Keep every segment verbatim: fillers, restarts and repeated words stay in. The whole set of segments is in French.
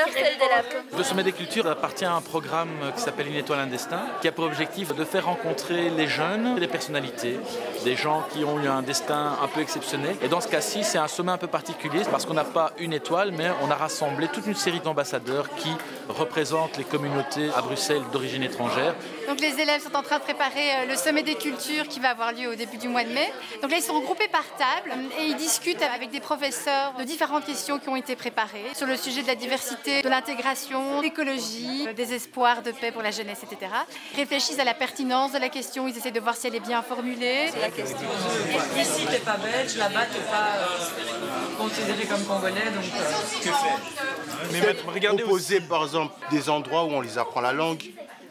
l'honneur celle de la peau. Le sommet des cultures appartient à un programme qui s'appelle Une étoile un destin, qui a pour objectif de faire rencontrer les jeunes, des personnalités, des gens qui ont eu un destin un peu exceptionnel. Et dans ce cas-ci, c'est un sommet un peu particulier parce qu'on n'a pas une étoile, mais on a rassemblé toute une série d'ambassadeurs qui représentent les communautés à Bruxelles d'origine étrangère. Donc les élèves sont en train de préparer le sommet des cultures qui va avoir lieu au début du mois de mai. Donc là, ils sont regroupés par table et ils discutent avec des professeurs de différentes questions qui ont été préparées sur le sujet de la diversité, de l'intégration, l'écologie, des espoirs de paix pour la jeunesse, et cetera. Ils réfléchissent à la pertinence de la question, ils essaient de voir si elle est bien formulée. C'est la question. Ici, t'es pas belge, là-bas, t'es pas euh, considéré comme congolais, donc euh, que faire? Mais regardez, opposer par exemple des endroits où on les apprend la langue,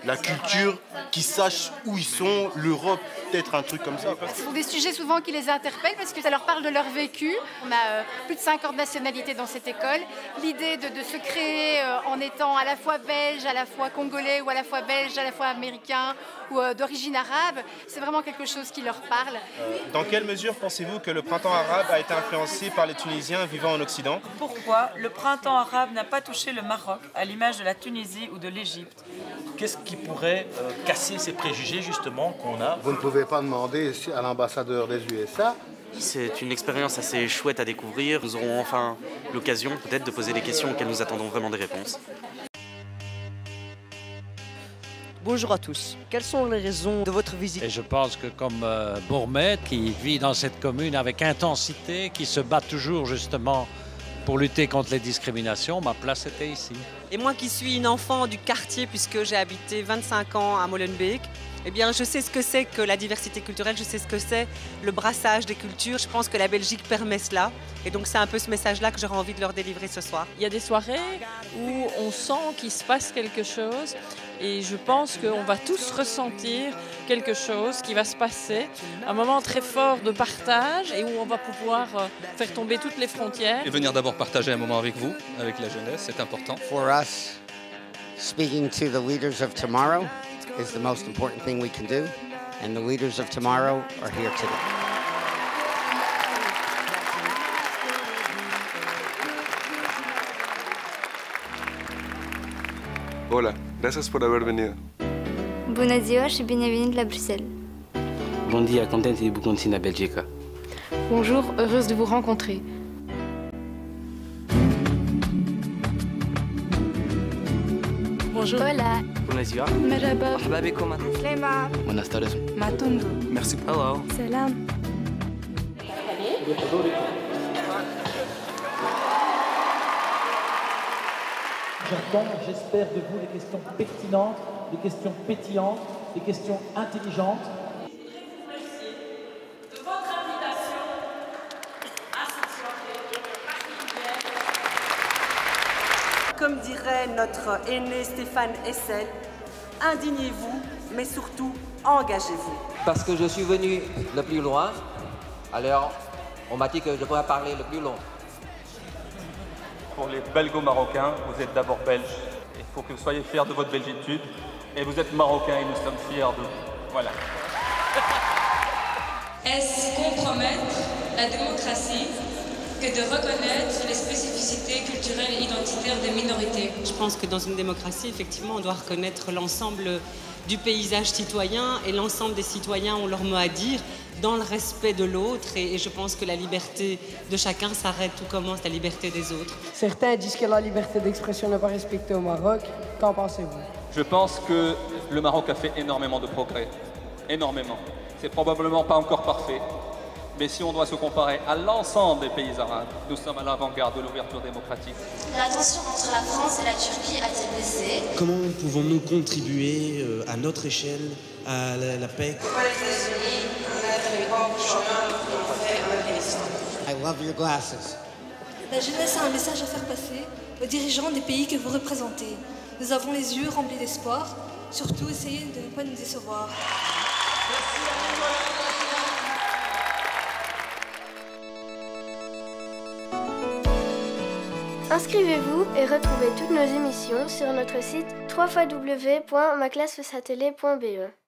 la culture, qu'ils sachent où ils sont, l'Europe, peut-être un truc comme ça. Ce sont des sujets souvent qui les interpellent parce que ça leur parle de leur vécu. On a plus de cinquante nationalités dans cette école. L'idée de, de se créer en étant à la fois belge, à la fois congolais ou à la fois belge, à la fois américain ou d'origine arabe, c'est vraiment quelque chose qui leur parle. Euh, dans quelle mesure pensez-vous que le printemps arabe a été influencé par les Tunisiens vivant en Occident? Pourquoi le printemps arabe n'a pas touché le Maroc à l'image de la Tunisie ou de l'Égypte? Qu'est-ce qui pourrait euh, casser ces préjugés justement qu'on a? Vous ne pouvez pas demander à l'ambassadeur des U S A. C'est une expérience assez chouette à découvrir. Nous aurons enfin l'occasion peut-être de poser des questions auxquelles nous attendons vraiment des réponses. Bonjour à tous. Quelles sont les raisons de votre visite? Et je pense que comme euh, bourgmestre qui vit dans cette commune avec intensité, qui se bat toujours justement pour lutter contre les discriminations, ma place était ici. Et moi qui suis une enfant du quartier, puisque j'ai habité vingt-cinq ans à Molenbeek, eh bien je sais ce que c'est que la diversité culturelle, je sais ce que c'est le brassage des cultures. Je pense que la Belgique permet cela. Et donc c'est un peu ce message-là que j'aurais envie de leur délivrer ce soir. Il y a des soirées où on sent qu'il se passe quelque chose. Et je pense qu'on va tous ressentir quelque chose qui va se passer, un moment très fort de partage et où on va pouvoir faire tomber toutes les frontières. Et venir d'abord partager un moment avec vous, avec la jeunesse, c'est important. For us, speaking to the leaders of tomorrow is the most important thing we can do, and the leaders of tomorrow are here today. Hola, gracias por haber venido. Bună ziua și bine ai venit la Bruxelles. Bun dia, content de vous rencontrer en Belgique. Bonjour, heureuse de vous rencontrer. Bonjour. Hola. Bună ziua. Merhaba. Merhaba bikoum. Slema. Buenas tardes. Matundu. Merci. Hello. Salam. J'entends, j'espère de vous, des questions pertinentes, des questions pétillantes, des questions intelligentes. Je voudrais vous remercier de votre invitation à cette soirée particulière. Comme dirait notre aîné Stéphane Essel, indignez-vous, mais surtout engagez-vous. Parce que je suis venu le plus loin, alors on m'a dit que je devrais parler le plus long. Pour les belgo-marocains, vous êtes d'abord belges. Il faut que vous soyez fiers de votre belgitude. Et vous êtes marocains et nous sommes fiers de vous. Voilà. Est-ce compromettre la démocratie que de reconnaître les spécificités culturelles et identitaires des minorités? Je pense que dans une démocratie, effectivement, on doit reconnaître l'ensemble du paysage citoyen et l'ensemble des citoyens ont leur mot à dire dans le respect de l'autre, et je pense que la liberté de chacun s'arrête où commence la liberté des autres. Certains disent que la liberté d'expression n'est pas respectée au Maroc. Qu'en pensez-vous? Je pense que le Maroc a fait énormément de progrès, énormément. C'est probablement pas encore parfait, mais si on doit se comparer à l'ensemble des pays arabes, nous sommes à l'avant-garde de l'ouverture démocratique. La tension entre la France et la Turquie a-t-elle baissé? Comment pouvons-nous contribuer euh, à notre échelle à la, la paix? Pourquoi les États-Unis? I love your glasses. La jeunesse a un message à faire passer aux dirigeants des pays que vous représentez. Nous avons les yeux remplis d'espoir. Surtout, essayez de ne pas nous décevoir. Merci à vous. Inscrivez-vous et retrouvez toutes nos émissions sur notre site w w w point maclassefaitsatele point b e.